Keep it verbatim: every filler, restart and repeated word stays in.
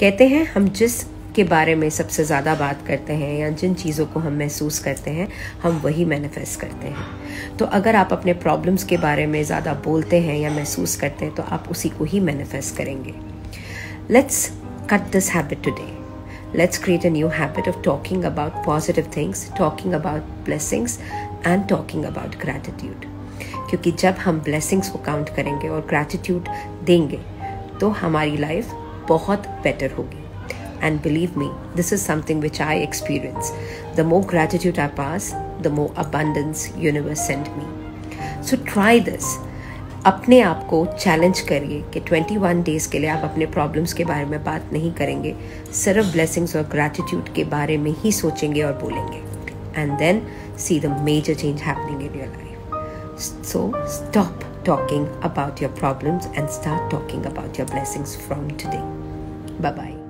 कहते हैं हम जिस के बारे में सबसे ज़्यादा बात करते हैं या जिन चीज़ों को हम महसूस करते हैं हम वही मैनिफेस्ट करते हैं। तो अगर आप अपने प्रॉब्लम्स के बारे में ज़्यादा बोलते हैं या महसूस करते हैं तो आप उसी को ही मैनिफेस्ट करेंगे। Let's cut this habit today. Let's create a new habit of talking about positive things, talking about blessings and talking about gratitude. क्योंकि जब हम blessings को count करेंगे और gratitude देंगे तो हमारी life बहुत better होगी। And believe me, this is something which I experience. The more gratitude I pass, the more abundance universe send me. So try this. अपने आप को चैलेंज करिए कि इक्कीस डेज के लिए आप अपने प्रॉब्लम्स के बारे में बात नहीं करेंगे, सिर्फ ब्लेसिंग्स और ग्रैटिट्यूड के बारे में ही सोचेंगे और बोलेंगे। And then see the major change happening in your life. So stop talking about your problems and start talking about your blessings from today. Bye bye.